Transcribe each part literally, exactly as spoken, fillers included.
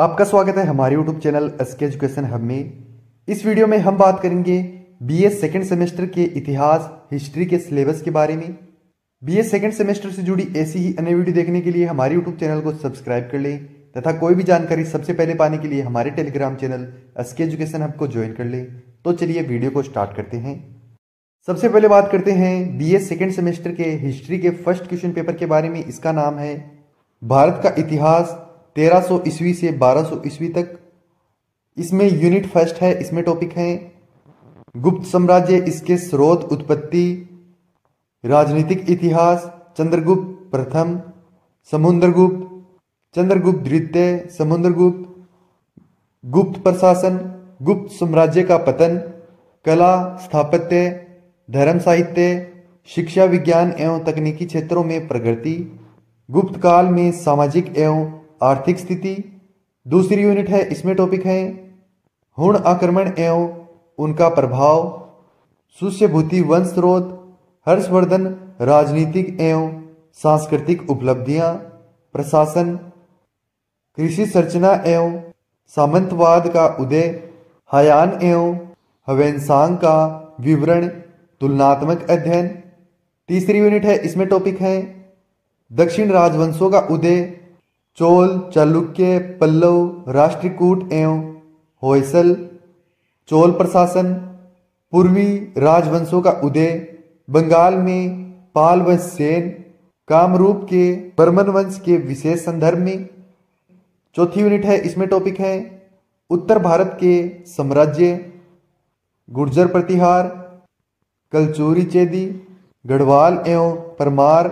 आपका स्वागत है हमारे YouTube channel S K education hub में। इस वीडियो में हम बात करेंगे बीए सेकंड सेमेस्टर के इतिहास हिस्ट्री के सिलेबस के बारे में। बीए सेकंड सेमेस्टर से जुड़ी ऐसी ही अन्य वीडियो देखने के लिए हमारे यूट्यूब चैनल को सब्सक्राइब कर लें तथा कोई भी जानकारी सबसे पहले पाने के लिए हमारे Telegram channel S K education hub को ज्वाइन कर लें। तो चलिए वीडियो को स्टार्ट करते हैं। सबसे पहले बात करते हैं बीए सेकंड सेमेस्टर के हिस्ट्री के फर्स्ट क्वेश्चन पेपर के बारे में। इसका नाम है भारत का इतिहास तेरह सौ ईस्वी से बारह सौ ईस्वी तक। इसमें यूनिट फर्स्ट है, इसमें टॉपिक है गुप्त साम्राज्य, इसके स्रोत उत्पत्ति, राजनीतिक इतिहास, चंद्रगुप्त प्रथम, समुद्रगुप्त, चंद्रगुप्त द्वितीय, समुद्रगुप्त, गुप्त प्रशासन, गुप्त साम्राज्य का पतन, कला स्थापत्य, धर्म साहित्य, शिक्षा विज्ञान एवं तकनीकी क्षेत्रों में प्रगति, गुप्त काल में सामाजिक एवं आर्थिक स्थिति। दूसरी यूनिट है, इसमें टॉपिक है हुण आक्रमण एवं उनका प्रभाव, शिष्यभूति वंश स्रोत, हर्षवर्धन, राजनीतिक एवं सांस्कृतिक उपलब्धियां, प्रशासन, कृषि संरचना एवं सामंतवाद का उदय, हायान एवं ह्वेनसांग का विवरण, तुलनात्मक अध्ययन। तीसरी यूनिट है, इसमें टॉपिक है दक्षिण राजवंशों का उदय, चोल, चालुक्य, पल्लव, राष्ट्रकूट एवं होयसल, चोल प्रशासन, पूर्वी राजवंशों का उदय, बंगाल में पाल व सेन, कामरूप के परमन वंश के विशेष संदर्भ में। चौथी यूनिट है, इसमें टॉपिक है उत्तर भारत के साम्राज्य, गुर्जर प्रतिहार, कलचूरी चेदी, गढ़वाल एवं परमार,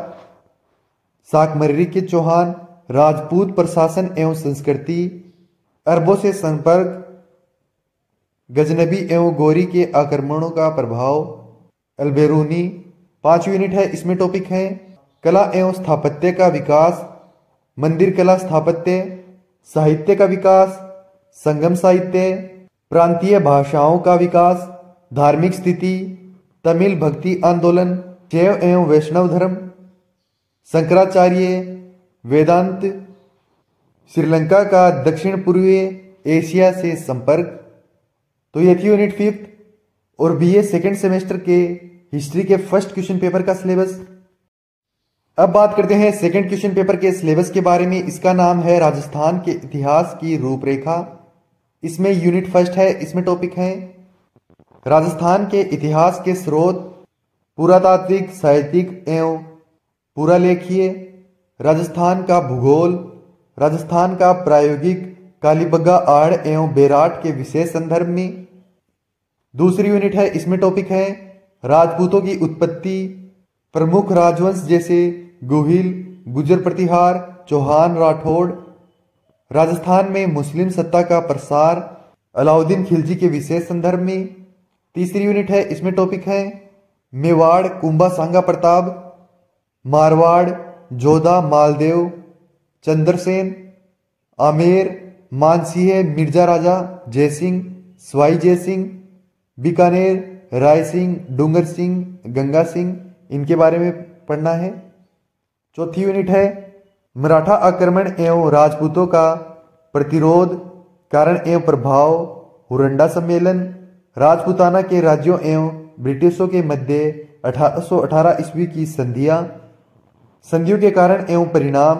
शाकमर्री के चौहान, राजपूत प्रशासन एवं संस्कृति, अरबों से संपर्क, गजनबी एवं गौरी के आक्रमणों का प्रभाव, अलबेरूनी। पांच यूनिट है, इसमें टॉपिक है कला एवं स्थापत्य का विकास, मंदिर कला स्थापत्य, साहित्य का विकास, संगम साहित्य, प्रांतीय भाषाओं का विकास, धार्मिक स्थिति, तमिल भक्ति आंदोलन, शैव एवं वैष्णव धर्म, शंकराचार्य, वेदांत, श्रीलंका का दक्षिण पूर्वी एशिया से संपर्क। तो ये थी यूनिट फिफ्थ और बीए सेकंड सेमेस्टर के हिस्ट्री के फर्स्ट क्वेश्चन पेपर का सिलेबस। अब बात करते हैं सेकंड क्वेश्चन पेपर के सिलेबस के बारे में। इसका नाम है राजस्थान के इतिहास की रूपरेखा। इसमें यूनिट फर्स्ट है, इसमें टॉपिक है राजस्थान के इतिहास के स्रोत, पुरातात्विक, साहित्यिक एवं पुरालेखीय, राजस्थान का भूगोल, राजस्थान का प्रायोगिक, कालीबग्गा आड़ एवं बेराट के विशेष संदर्भ में। दूसरी यूनिट है, इसमें टॉपिक है राजपूतों की उत्पत्ति, प्रमुख राजवंश जैसे गुहिल, गुर्जर प्रतिहार, चौहान, राठौड़, राजस्थान में मुस्लिम सत्ता का प्रसार, अलाउद्दीन खिलजी के विशेष संदर्भ में। तीसरी यूनिट है, इसमें टॉपिक है मेवाड़, कुंभा, सांगा प्रताप, मारवाड़, जोधा, मालदेव, चंद्रसेन, आमेर, मानसिंह, मिर्जा राजा, जयसिंह, स्वाई जयसिंह, बीकानेर, राय सिंह, डूंगर सिंह, गंगा सिंह, इनके बारे में पढ़ना है। चौथी यूनिट है मराठा आक्रमण एवं राजपूतों का प्रतिरोध, कारण एवं प्रभाव, हुरंडा सम्मेलन, राजपूताना के राज्यों एवं ब्रिटिशों के मध्य अठारह सौ अठारह ईस्वी की संधियां, संधियों के कारण एवं परिणाम,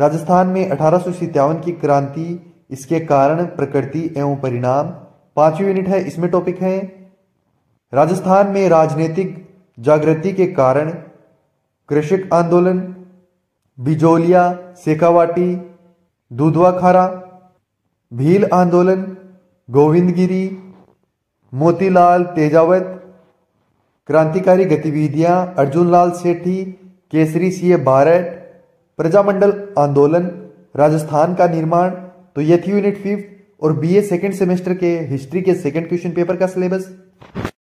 राजस्थान में अठारह सौ सत्तावन की क्रांति, इसके कारण प्रकृति एवं परिणाम। पांचवी यूनिट है, इसमें टॉपिक है राजस्थान में राजनीतिक जागृति के कारण, कृषक आंदोलन, बिजोलिया, शेखावाटी, दूधवाखारा, भील आंदोलन, गोविंदगिरी, मोतीलाल तेजावत, क्रांतिकारी गतिविधियां, अर्जुनलाल सेठी, केसरी सिंह भारत, प्रजामंडल आंदोलन, राजस्थान का निर्माण। तो ये थी यूनिट फिफ्थ और बीए सेकंड सेमेस्टर के हिस्ट्री के सेकंड क्वेश्चन पेपर का सिलेबस।